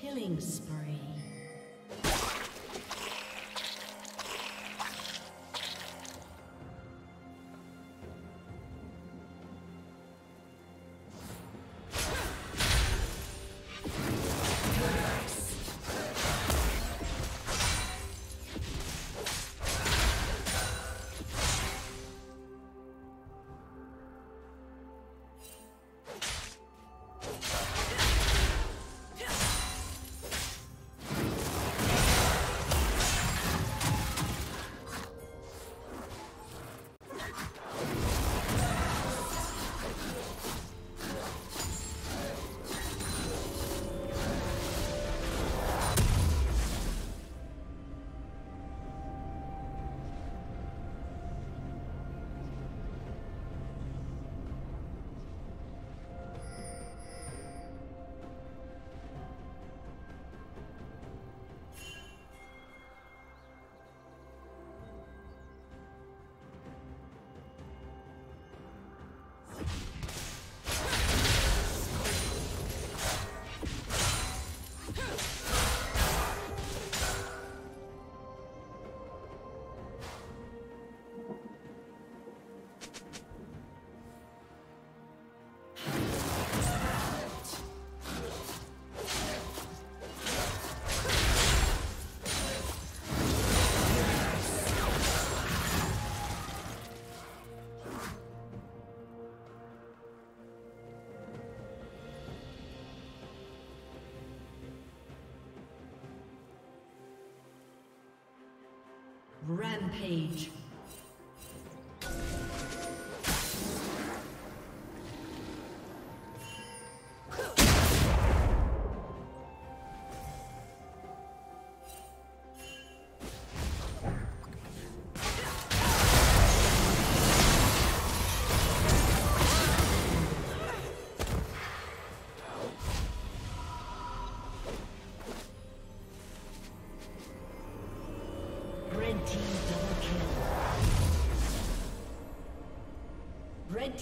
Killing spree. Rampage. Red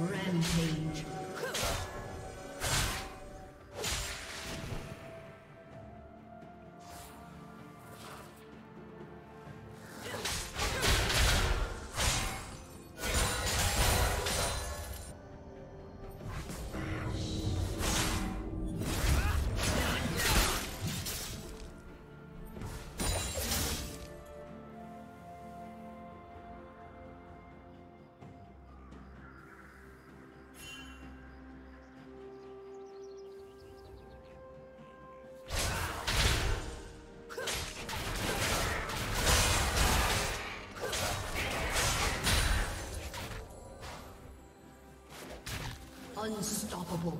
Rampage. Unstoppable.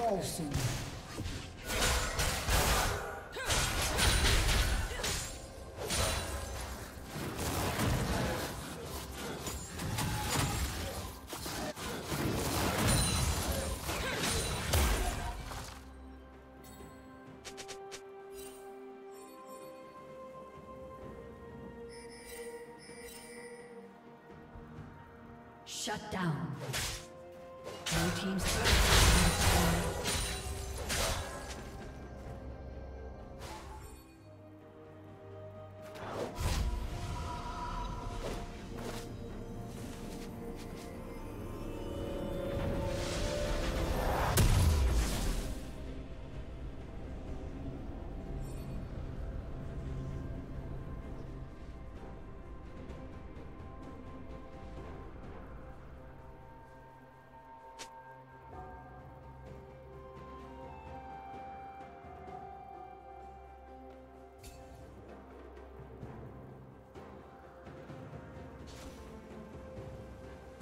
Awesome. Shut down. Blue team's first.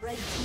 Red team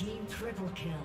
Team triple kill.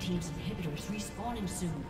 Team's inhibitors respawning soon.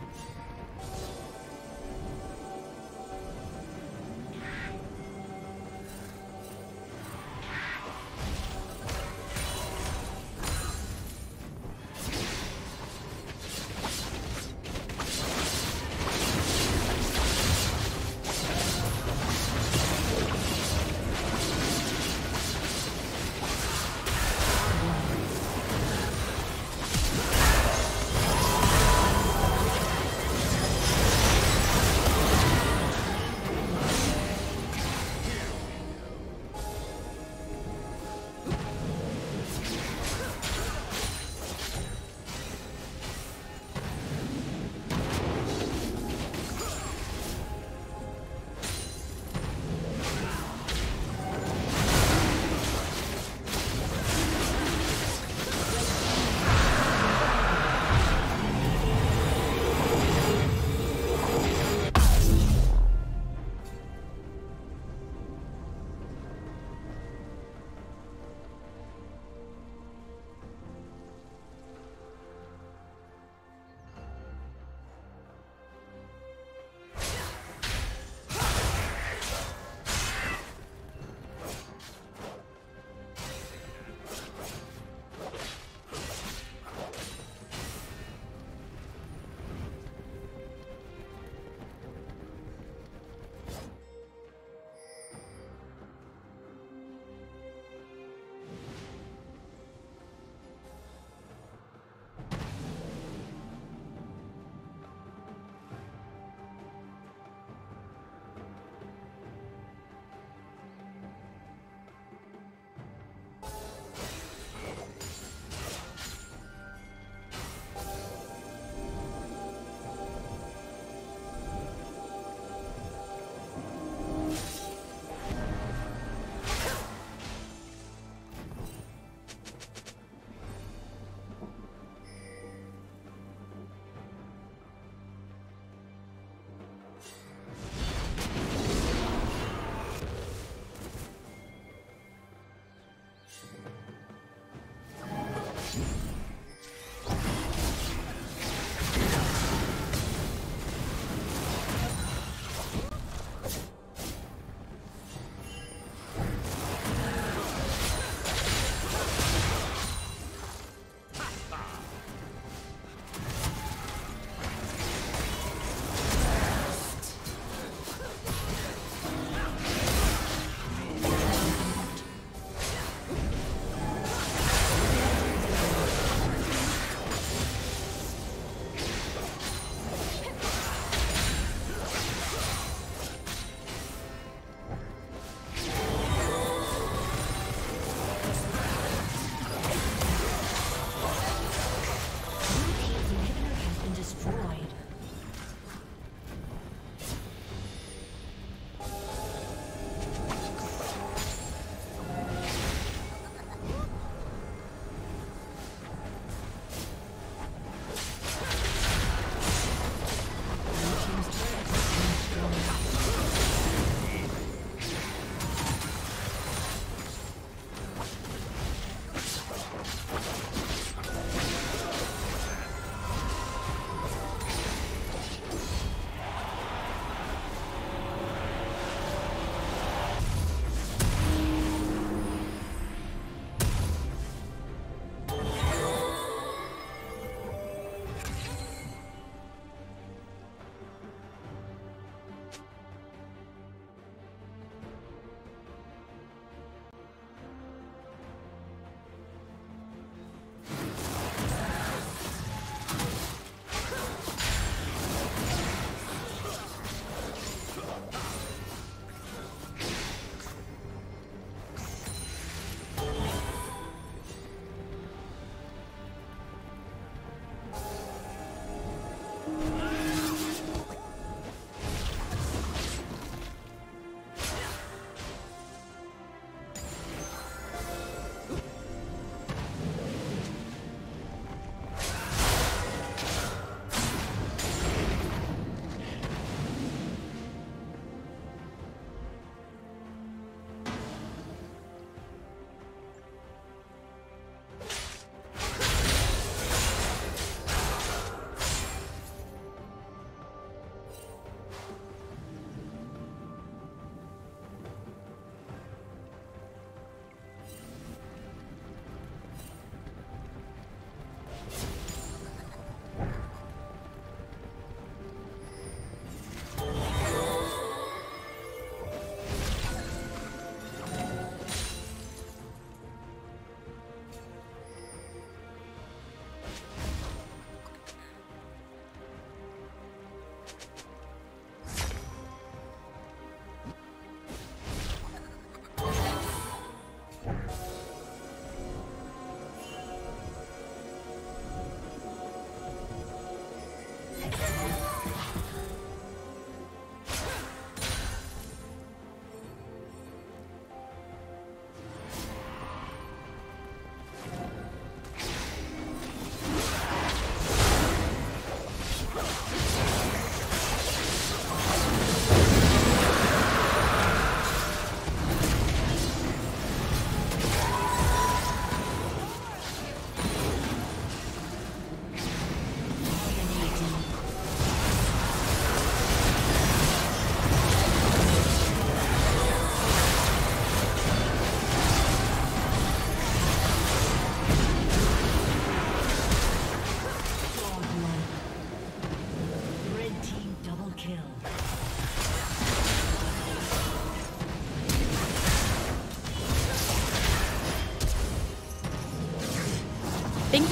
Thank